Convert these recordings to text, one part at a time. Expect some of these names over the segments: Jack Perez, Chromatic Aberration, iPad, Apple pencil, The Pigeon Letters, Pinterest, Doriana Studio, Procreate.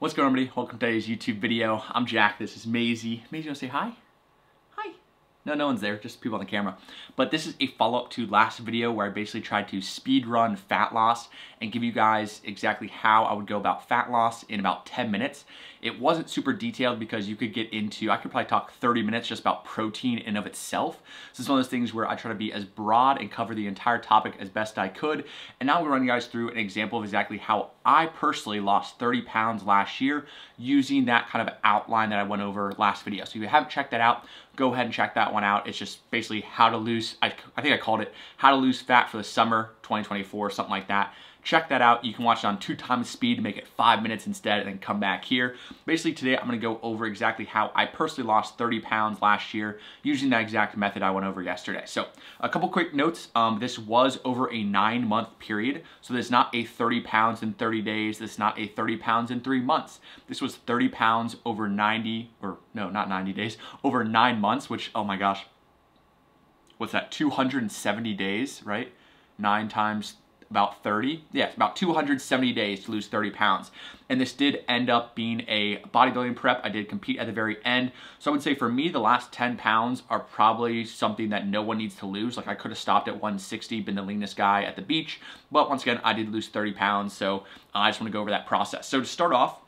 What's going on, everybody? Welcome to today's YouTube video. I'm Jack, this is Maisie. Maisie, you wanna say hi? Hi. No one's there, just people on the camera. But this is a follow-up to last video where I basically tried to speed run fat loss and give you guys exactly how I would go about fat loss in about 10 minutes. It wasn't super detailed because you could get into, I could probably talk 30 minutes just about protein in of itself. So it's one of those things where I try to be as broad and cover the entire topic as best I could. And now I'm gonna run you guys through an example of exactly how I personally lost 30 pounds last year using that kind of outline that I went over last video. So if you haven't checked that out, go ahead and check that one out. It's just basically how to lose, I think I called it, how to lose fat for the summer 2024, something like that. Check that out. You can watch it on 2x speed to make it 5 minutes instead and then come back here. Basically today I'm gonna go over exactly how I personally lost 30 pounds last year using that exact method I went over yesterday. So a couple quick notes. This was over a 9-month period. So this is not a 30 pounds in 30 days. This is not a 30 pounds in 3 months. This was 30 pounds over 90, or no, not 90 days, over 9 months, which, oh my gosh, what's that? 270 days, right? 9 times about 30, yeah, about 270 days to lose 30 pounds. And this did end up being a bodybuilding prep. I did compete at the very end. So I would say for me, the last 10 pounds are probably something that no one needs to lose. Like I could have stopped at 160, been the leanest guy at the beach. But once again, I did lose 30 pounds. So I just wanna go over that process. So to start off,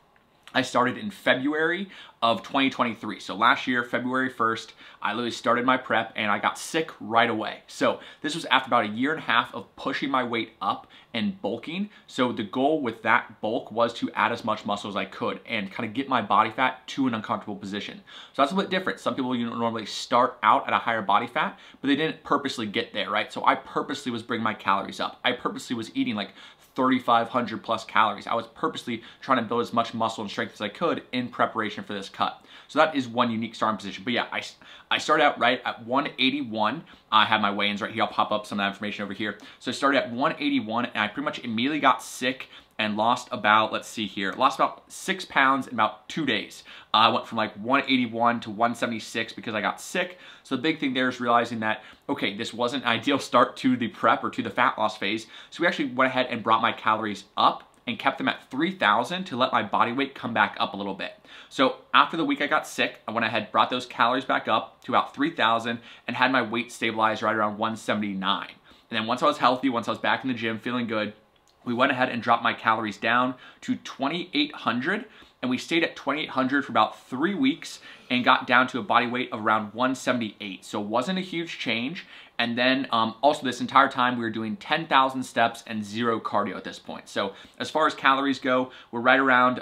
I started in February of 2023. So last year, February 1st, I literally started my prep and I got sick right away. So this was after about a year and a half of pushing my weight up and bulking. So the goal with that bulk was to add as much muscle as I could and kind of get my body fat to an uncomfortable position. So that's a bit different. Some people, you know, normally start out at a higher body fat, but they didn't purposely get there, right? So I purposely was bringing my calories up. I purposely was eating like 3,500 plus calories. I was purposely trying to build as much muscle and strength as I could in preparation for this cut. So that is one unique starting position. But yeah, I started out right at 181. I have my weigh-ins right here. I'll pop up some of that information over here. So I started at 181 and I pretty much immediately got sick and lost about, let's see here, lost about 6 pounds in about 2 days. I went from like 181 to 176 because I got sick. So the big thing there is realizing that, okay, this wasn't an ideal start to the prep or to the fat loss phase. So we actually went ahead and brought my calories up and kept them at 3,000 to let my body weight come back up a little bit. So after the week I got sick, I went ahead, brought those calories back up to about 3,000 and had my weight stabilize right around 179. And then once I was healthy, once I was back in the gym feeling good, we went ahead and dropped my calories down to 2,800 and we stayed at 2,800 for about 3 weeks and got down to a body weight of around 178. So it wasn't a huge change. And then also this entire time we were doing 10,000 steps and 0 cardio at this point. So as far as calories go, we're right around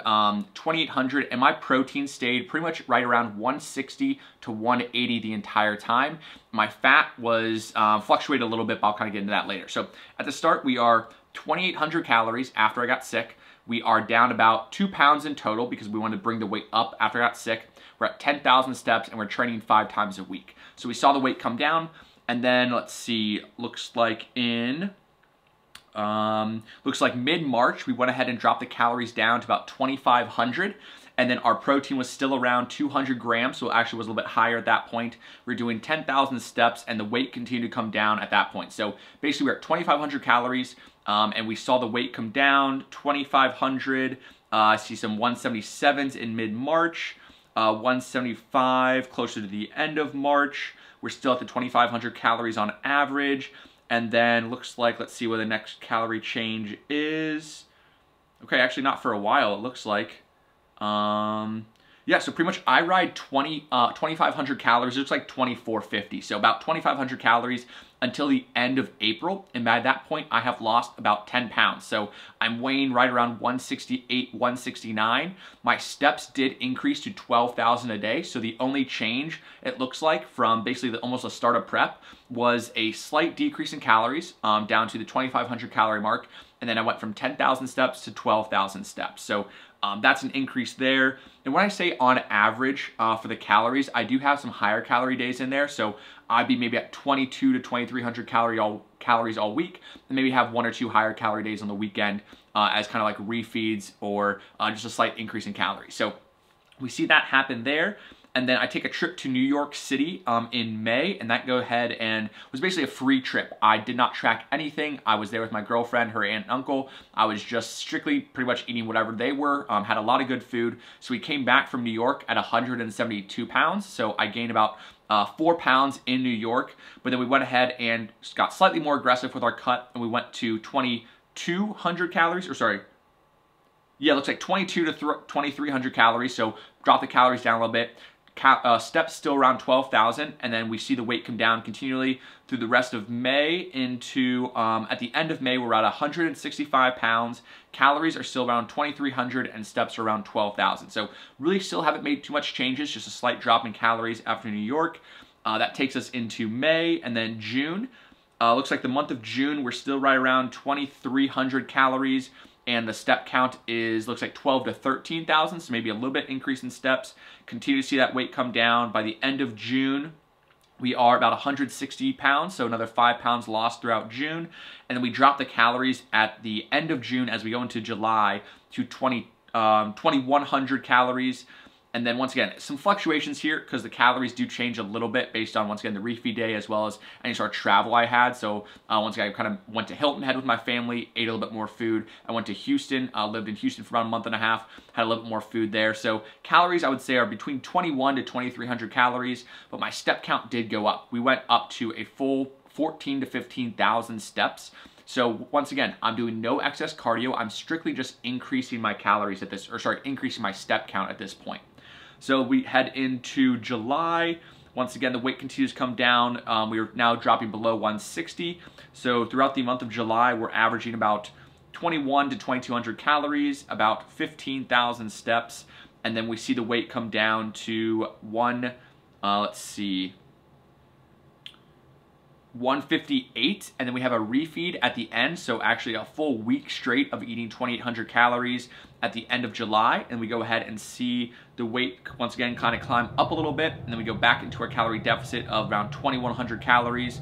2,800 and my protein stayed pretty much right around 160 to 180 the entire time. My fat was fluctuated a little bit, but I'll kind of get into that later. So at the start we are 2,800 calories after I got sick. We are down about 2 pounds in total because we wanted to bring the weight up after I got sick. We're at 10,000 steps and we're training 5 times a week. So we saw the weight come down and then let's see, looks like in, looks like mid-March, we went ahead and dropped the calories down to about 2,500. And then our protein was still around 200 grams, so it actually was a little bit higher at that point. We're doing 10,000 steps, and the weight continued to come down at that point. So basically, we're at 2,500 calories, and we saw the weight come down, 2,500. I see some 177s in mid-March, 175 closer to the end of March. We're still at the 2,500 calories on average. And then looks like, let's see where the next calorie change is. Okay, actually not for a while, it looks like. Yeah, so pretty much I ride 2,500 calories. It's like 2,450. So about 2,500 calories until the end of April. And by that point, I have lost about 10 pounds. So I'm weighing right around 168, 169. My steps did increase to 12,000 a day. So the only change it looks like from basically almost a start of prep was a slight decrease in calories down to the 2,500 calorie mark. And then I went from 10,000 steps to 12,000 steps. So that's an increase there. And when I say on average for the calories, I do have some higher calorie days in there. So I'd be maybe at 22 to 2,300 calories all week and maybe have 1 or 2 higher calorie days on the weekend as kind of like refeeds or just a slight increase in calories. So we see that happen there. And then I take a trip to New York City in May, and that go ahead and was basically a free trip. I did not track anything. I was there with my girlfriend, her aunt and uncle. I was just strictly pretty much eating whatever they were, had a lot of good food. So we came back from New York at 172 pounds. So I gained about 4 pounds in New York, but then we went ahead and got slightly more aggressive with our cut, and we went to 2,200 calories, or sorry, yeah, it looks like 2,200 to 2,300 calories, so drop the calories down a little bit. Steps still around 12,000, and then we see the weight come down continually through the rest of May into, at the end of May, we're at 165 pounds. Calories are still around 2,300 and steps are around 12,000. So really still haven't made too much changes, just a slight drop in calories after New York. That takes us into May and then June. Looks like the month of June, we're still right around 2,300 calories. And the step count is, looks like 12 to 13,000, so maybe a little bit increase in steps. Continue to see that weight come down. By the end of June, we are about 160 pounds, so another 5 pounds lost throughout June. And then we drop the calories at the end of June as we go into July to 2,100 calories. And then once again, some fluctuations here because the calories do change a little bit based on, once again, the refeed day as well as any sort of travel I had. So once again, I kind of went to Hilton Head with my family, ate a little bit more food. I went to Houston, lived in Houston for about a month and a half, had a little bit more food there. So calories, I would say, are between 21 to 2,300 calories, but my step count did go up. We went up to a full 14 to 15,000 steps. So once again, I'm doing no excess cardio. I'm strictly just increasing my calories at this, or sorry, increasing my step count at this point. So we head into July. Once again, the weight continues to come down. We are now dropping below 160. So throughout the month of July, we're averaging about 21 to 2,200 calories, about 15,000 steps. And then we see the weight come down to 158, and then we have a refeed at the end, so actually a full week straight of eating 2,800 calories at the end of July, and we go ahead and see the weight once again kind of climb up a little bit, and then we go back into our calorie deficit of around 2,100 calories,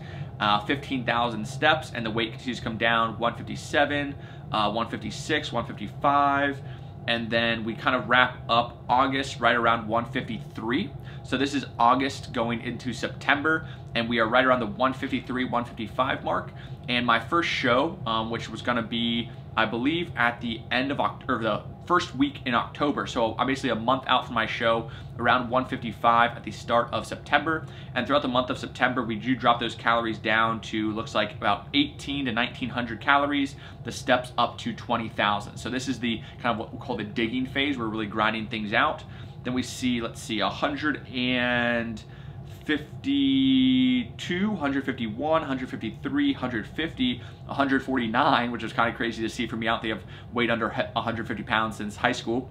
15,000 steps, and the weight continues to come down, 157, 156, 155, and then we kind of wrap up August right around 153. So this is August going into September, and we are right around the 153, 155 mark. And my first show, which was gonna be, I believe, at the end of October, the first week in October. So I'm basically a month out from my show, around 155 at the start of September. And throughout the month of September, we do drop those calories down to, looks like about 18 to 1900 calories, the steps up to 20,000. So this is the kind of what we call the digging phase. We're really grinding things out. Then we see, let's see, 152, 151, 153, 150, 149, which is kind of crazy to see for me. I don't think I've weighed under 150 pounds since high school,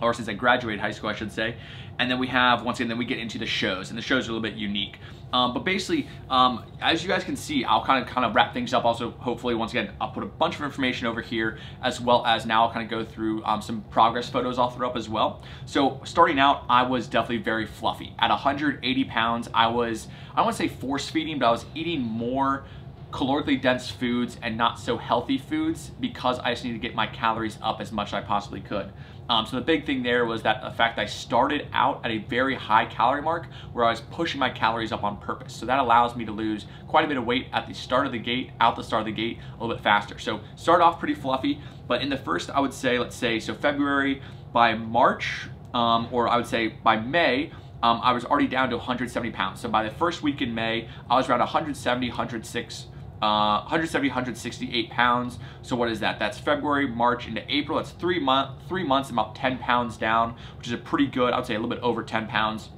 or since I graduated high school, I should say. And then we have, once again, then we get into the shows, and the shows are a little bit unique. But basically, as you guys can see, I'll kind of wrap things up. Also, hopefully, once again, I'll put a bunch of information over here, as well as now I'll kind of go through some progress photos I'll throw up as well. So starting out, I was definitely very fluffy. At 180 pounds, I was, I don't want to say force feeding, but I was eating more calorically dense foods and not so healthy foods because I just needed to get my calories up as much as I possibly could. So the big thing there was that the fact I started out at a very high calorie mark where I was pushing my calories up on purpose. So that allows me to lose quite a bit of weight at the start of the gate, out the start of the gate, a little bit faster. So start off pretty fluffy, but in the first, I would say, let's say, so February, by March, or I would say by May, I was already down to 170 pounds. So by the first week in May, I was around 170, 106, 168 pounds. So what is that? That's February, March into April. That's three months, about 10 pounds down, which is a pretty good, I would say a little bit over 10 pounds.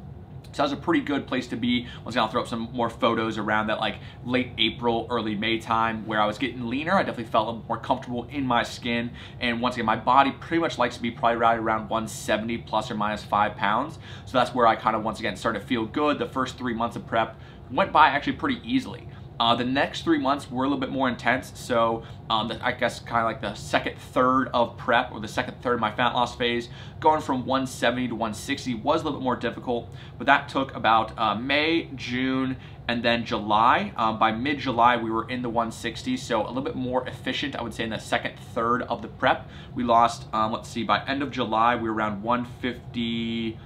So that was a pretty good place to be. Once again, I'll throw up some more photos around that like late April, early May time where I was getting leaner. I definitely felt a little more comfortable in my skin. And once again, my body pretty much likes to be probably right around 170 plus or minus 5 pounds. So that's where I kind of, once again, started to feel good. The first 3 months of prep went by actually pretty easily. The next 3 months were a little bit more intense, so I guess kind of like the second third of prep, or the second third of my fat loss phase, going from 170 to 160 was a little bit more difficult, but that took about May, June, and then July. By mid-July, we were in the 160s, so a little bit more efficient, I would say, in the second third of the prep. We lost, let's see, by end of July, we were around 150,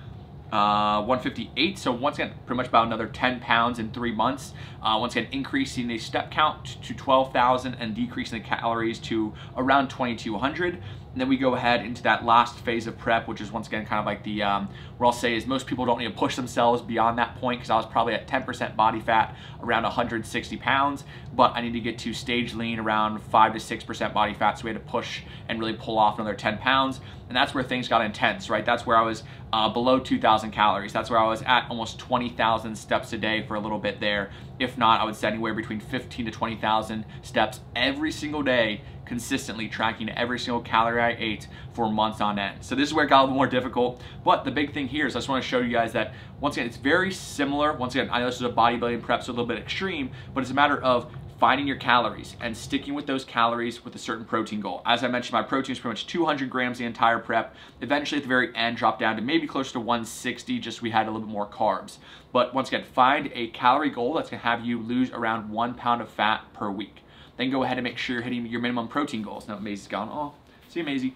158. So once again, pretty much about another 10 pounds in 3 months. Once again, increasing the step count to 12,000 and decreasing the calories to around 2,200. And then we go ahead into that last phase of prep, which is once again kind of like the, where I'll say is most people don't need to push themselves beyond that point, because I was probably at 10% body fat, around 160 pounds, but I need to get to stage lean around 5 to 6% body fat. So we had to push and really pull off another 10 pounds. And that's where things got intense, right? That's where I was below 2,000 calories. That's where I was at almost 20,000 steps a day for a little bit there. If not, I would say anywhere between 15 to 20,000 steps every single day, consistently tracking every single calorie I ate for months on end. So this is where it got a little more difficult. But the big thing here is I just want to show you guys that, once again, it's very similar. Once again, I know this is a bodybuilding prep, so a little bit extreme, but it's a matter of finding your calories and sticking with those calories with a certain protein goal. As I mentioned, my protein is pretty much 200 grams the entire prep. Eventually at the very end, dropped down to maybe closer to 160, just we had a little bit more carbs. But once again, find a calorie goal that's gonna have you lose around 1 pound of fat per week. Then go ahead and make sure you're hitting your minimum protein goals. Now Maisie's gone, oh, see you, Maisie.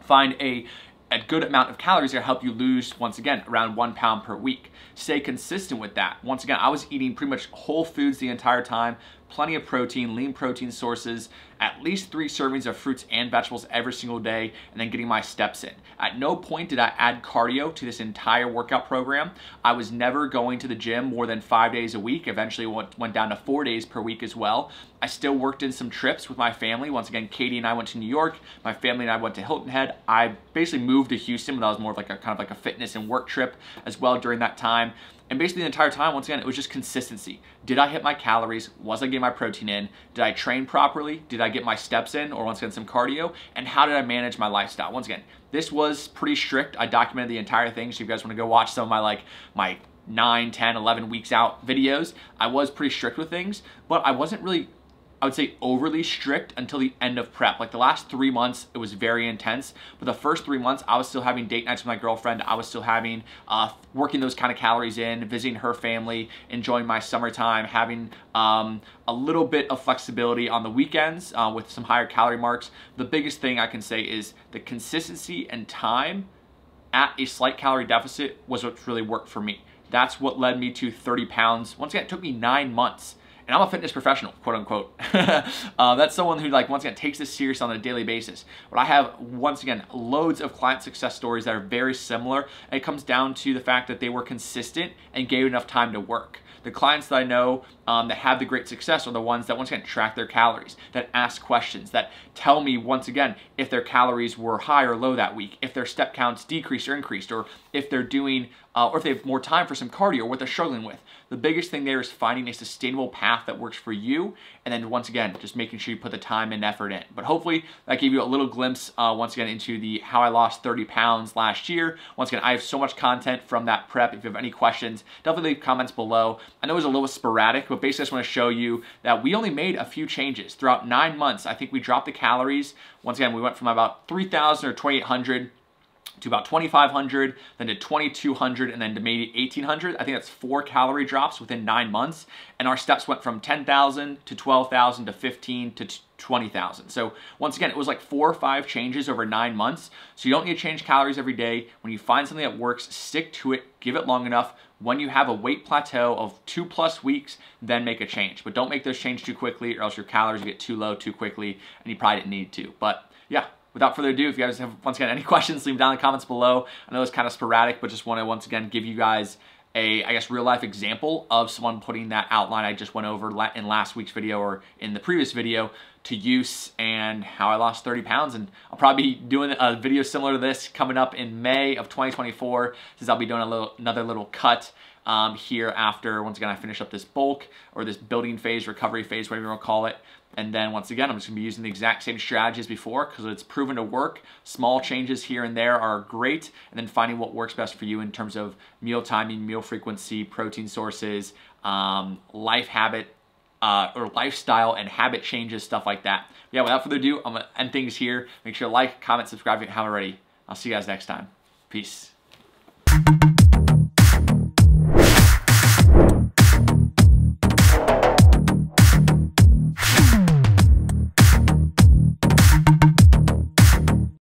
Find a good amount of calories that help you lose, once again, around 1 pound per week. Stay consistent with that. Once again, I was eating pretty much whole foods the entire time, plenty of protein, lean protein sources, at least 3 servings of fruits and vegetables every single day, and then getting my steps in. At no point did I add cardio to this entire workout program. I was never going to the gym more than 5 days a week. Eventually went down to 4 days per week as well. I still worked in some trips with my family. Once again, Katie and I went to New York. My family and I went to Hilton Head. I basically moved to Houston, but that was more of like a kind of like a fitness and work trip as well during that time. And basically the entire time, once again, it was just consistency. Did I hit my calories? Was I getting my protein in? Did I train properly? Did I get my steps in, or once again some cardio? And how did I manage my lifestyle? Once again, this was pretty strict. I documented the entire thing. So if you guys wanna go watch some of my 9, 10, 11 weeks out videos, I was pretty strict with things, but I wasn't really, I would say, overly strict until the end of prep. Like the last 3 months, it was very intense, but the first 3 months, I was still having date nights with my girlfriend. I was still having, working those kind of calories in, visiting her family, enjoying my summertime, having a little bit of flexibility on the weekends with some higher calorie marks. The biggest thing I can say is the consistency and time at a slight calorie deficit was what really worked for me. That's what led me to 30 pounds. Once again, it took me 9 months. And I'm a fitness professional, quote unquote. That's someone who, like, once again, takes this serious on a daily basis. But I have, once again, loads of client success stories that are very similar. And it comes down to the fact that they were consistent and gave enough time to work. The clients that I know that have the great success are the ones that once again track their calories, that ask questions, that tell me once again if their calories were high or low that week, if their step counts decreased or increased, or if they're doing, or if they have more time for some cardio, or what they're struggling with. The biggest thing there is finding a sustainable path that works for you, and then once again, just making sure you put the time and effort in. But hopefully that gave you a little glimpse once again into the how I lost 30 pounds last year. Once again, I have so much content from that prep. If you have any questions, definitely leave comments below. I know it was a little sporadic, but basically I just want to show you that we only made a few changes throughout 9 months. I think we dropped the calories. Once again, we went from about 3,000 or 2,800 to about 2,500, then to 2,200, and then to maybe 1,800. I think that's 4 calorie drops within 9 months. And our steps went from 10,000 to 12,000 to 15 to 20,000. So once again, it was like 4 or 5 changes over 9 months. So you don't need to change calories every day. When you find something that works, stick to it, give it long enough. When you have a weight plateau of 2+ weeks, then make a change. But don't make those changes too quickly, or else your calories get too low too quickly and you probably didn't need to. But yeah. Without further ado, if you guys have, once again, any questions, leave them down in the comments below. I know it's kind of sporadic, but just want to, once again, give you guys a, I guess, real life example of someone putting that outline I just went over in last week's video or in the previous video to use, and how I lost 30 pounds. And I'll probably be doing a video similar to this coming up in May of 2024, since I'll be doing another little cut here after, once again, I finish up this bulk or this building phase, recovery phase, whatever you want to call it. And then once again, I'm just gonna be using the exact same strategy as before because it's proven to work. Small changes here and there are great. And then finding what works best for you in terms of meal timing, meal frequency, protein sources, life habit, or lifestyle and habit changes, stuff like that. Yeah, without further ado, I'm gonna end things here. Make sure to like, comment, subscribe if you haven't already. I'll see you guys next time. Peace.